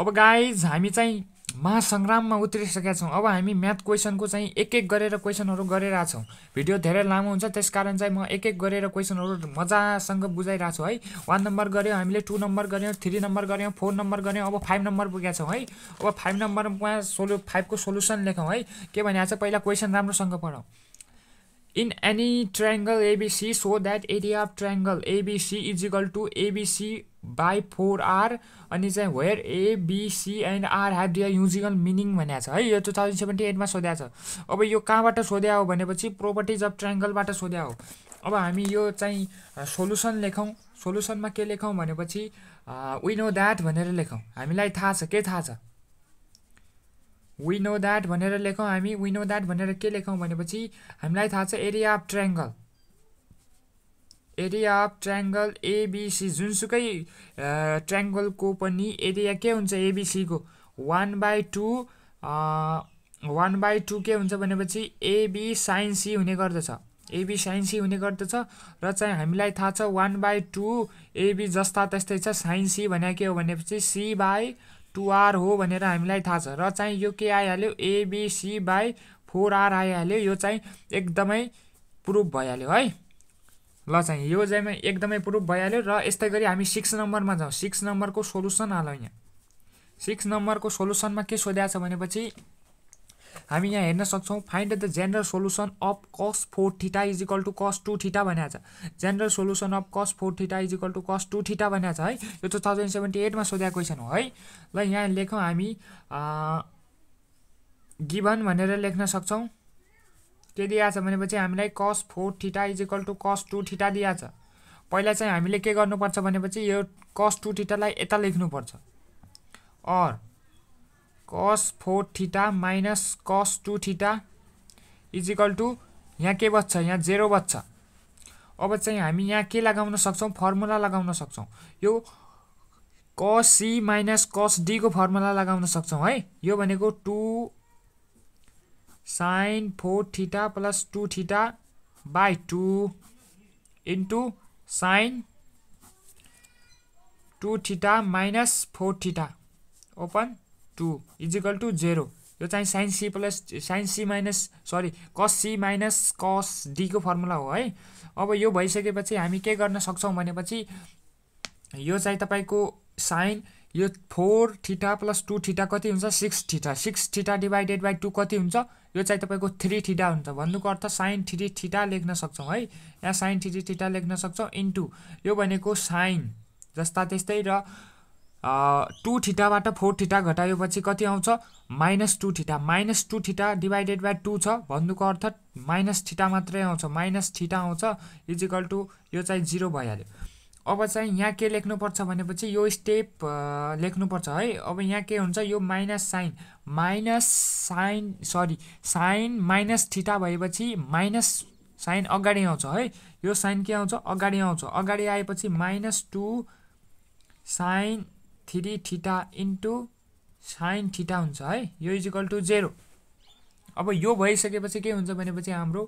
अब गाइज हामी चाहिँ महासंग्राममा उत्रिसकेका छौं। अब हामी म्याथ क्वेशनको चाहिँ एक-एक गरेर क्वेशनहरु गरिरा छौं। भिडियो धेरै लामो हुन्छ त्यसकारण चाहिँ म एक-एक गरेर क्वेशनहरु मजासँग बुझाइरा छु है। 1 नम्बर गर्यो हामीले, 2 नम्बर गर्यो, 3 नम्बर गर्यो, 4 नम्बर गर्यो, अब 5 नम्बर पुगेका छौं है। अब 5 नम्बरमा 5 को सोलुसन लेखौं है। के भनिया छ पहिला क्वेशन राम्रोसँग पढौं। In any triangle ABC, show that area of triangle ABC is equal to ABC by 4R and say where A, B, C and R have their usual meaning भनेको छ है। यो 2078 मा सोध्या छ। अब यो कहाँबाट सोध्या हो भनेपछि properties of triangle बाट सोध्या हो। अब हामी यो चाहिँ सोलुसन लेखौं। सोलुसनमा के लेखौं भनेपछि we know that भनेर लेखौं। हामीलाई थाहा छ के थाहा छ? we know that भनेर लेखौं। हामी we know that भनेर के लेखौं भनेपछि हामीलाई थाहा छ एरिया अफ ट्रायंगल एबीसी जुनसुकै ट्रायंगल को पनि एरिया के हुन्छ एबीसी को 1/2 के हुन्छ भनेपछि ab sin c हुने गर्दछ। ab sin c हुने गर्दछ र चाहिँ हामीलाई थाहा छ 1/2 ab जस्ता त्यस्तै छ sin c भने के हो भनेपछि c/2r हो भनेर हामीलाई थाहा छ। र चाहिँ यो के आइहाल्यो abc/4r आइहाल्यो। यो चाहिँ एकदमै प्रुफ भइहाल्यो है। ल चाहिँ यो चाहिँ एकदमै प्रुफ भइहाल्यो। र यस्तै गरी हामी 6 नम्बरमा जाऊ। 6 नम्बरको सोलुसन हालौ यहाँ। 6 नम्बरको सोलुसनमा के सोध्या छ भनेपछि हामी यहाँ हेर्न सक्छौं find the general solution of cos 4 theta = cos 2 theta भनेको छ। General solution of cos 4 theta = cos 2 theta भनेको छ है। यो 2078 मा सोध्या क्वेशन हो है। ल यहाँ लेखौं हामी गिवन भनेर लेख्न सक्छौं। के दिया छ भनेपछि हामीलाई cos 4 थीटा = cos 2 थीटा दिया छ। पहिला चाहिँ हामीले के गर्नु पर्छ भनेपछि यो cos 2 थीटा लाई यता लेख्नु पर्छ और cos 4 थीटा - cos 2 थीटा = यहाँ के बच्छ यहाँ 0 बच्छ। अब चाहिँ हामी यहाँ के लगाउन सक्छौं फर्मुला लगाउन सक्छौं। यो cos c - cos d को फर्मुला लगाउन सक्छौं है। यो भनेको 2 sin 4 theta + 2 theta / 2 * sin 2 theta - 4 theta open 2 = 0। यो चाहिँ sin c + sin c - sorry cos c - cos d को फर्मुला हो है। अब यो भइसकेपछि हामी के गर्न सक्छौं भनेपछि यो चाहिँ तपाईको sin यो 4 थीटा + 2 थीटा कति हुन्छ 6 थीटा। 6 थीटा / 2 कति हुन्छ? यो चाहिँ तपाईको 3 थीटा हुन्छ। भन्नुको अर्थ sin 3 थीटा लेख्न सक्छौं है। यहाँ sin 3 थीटा लेख्न सक्छौं * यो भनेको sin जस्ता त्यस्तै र 2 थीटा बाट 4 थीटा घटाएपछि कति आउँछ -2 थीटा। -2 थीटा / 2 छ भन्नुको अर्थ माइनस थीटा मात्रै आउँछ। यो चाहिँ 0 भइहाल्यो। अब चाहिँ यहाँ के लेख्नु पर्छ भनेपछि यो स्टेप लेख्नु पर्छ है। अब यहाँ के हुन्छ यो sin -थीटा भएपछि sin अगाडि आउँछ है। यो sin के आउँछ अगाडि आउँछ। अगाडि आएपछि -2 sin 3 थीटा * sin थीटा हुन्छ है। यो = 0। अब यो भइसकेपछि के हुन्छ भनेपछि हाम्रो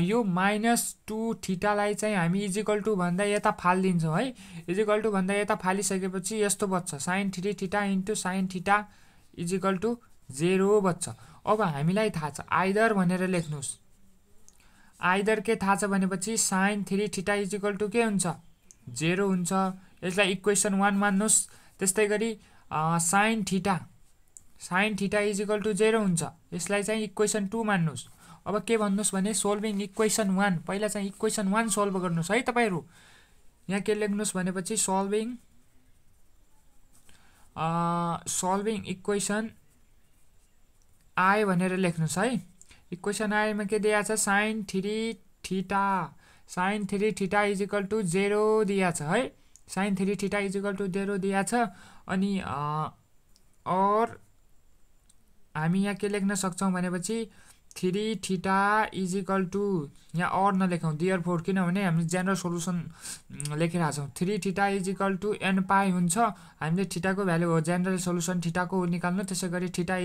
यो -2 थीटा लाई चाहिँ हामी = भन्दा यता फाल दिन्छौं है। = भन्दा यता फालिसकेपछि यस्तो बच्छ sin 3 थीटा * sin थीटा = 0 बच्छ। अब हामीलाई थाहा छ आइदर भनेर लेख्नुस्। आइदर के थाहा छ भनेपछि sin 3 थीटा = के हुन्छ 0 हुन्छ। यसलाई इक्वेसन 1 मान्नुस्। त्यस्तै गरी sin थीटा = 0 हुन्छ। यसलाई चाहिँ इक्वेसन 2 मान्नुस्। अब के भन्नुस् भने सोल्भिङ इक्वेसन 1। पहिला चाहिँ इक्वेसन 1 सोल्भ गर्नुस् है तपाईहरु। यहाँ के लेख्नुस् भनेपछि सोल्भिङ इक्वेसन i भनेर लेख्नुस् है। इक्वेसन i मा के दिया छ sin 3 थीटा = 0 दिया छ है। sin 3 थीटा = 0 दिया छ। अनि और हामी यहाँ के लेख्न सक्छौं भनेपछि 3 थीटा = यहाँ और नलेखौं देयरफोर किनभने हामी जनरल सोलुसन लेखिरा छौं। 3 थीटा = n पाई हुन्छ। हामीले थीटा को भ्यालु हो जनरल सोलुसन थीटा को निकाल्नु। त्यसैगरी थीटा =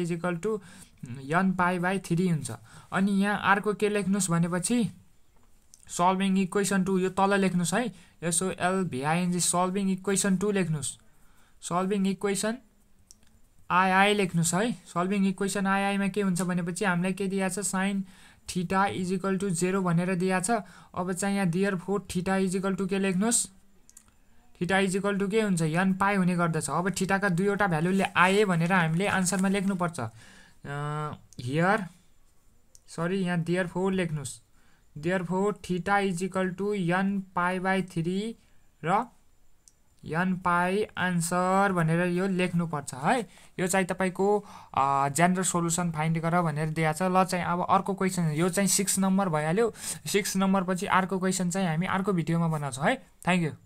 n पाई बाइ 3 हुन्छ। अनि यहाँ r को के लेख्नुस् भनेपछि solving equation 2 यो तल लेख्नुस् है। यसो l v i n g solving equation 2 लेख्नुस्। solving equation I लेख्नुस है solving equation I मा के हुन्छ भनेपछि हामीलाई के दिया छ sin थीटा = 0 भनेर दिया छ। अब चाहिँ यहाँ therefore थीटा = के लेख्नुस, थीटा = के हुन्छ n पाई हुने गर्दछ। अब थीटा का दुईवटा भ्यालु ले आए भनेर हामीले आन्सर मा लेख्नु पर्छ। here sorry यहाँ therefore लेख्नुस, therefore theta = n pi by 3 र n पाई आन्सर भनेर यो लेख्नु पर्छ है। यो चाहिँ तपाईको जनरल सोलुसन फाइन्ड गर भनेर दिया छ। ल चाहिँ अब अर्को क्वेशन, यो चाहिँ 6 नम्बर भइहाल्यो। 6 नम्बर पछि अर्को क्वेशन चाहिँ हामी अर्को भिडियोमा बनाउँछौं है। Thank you.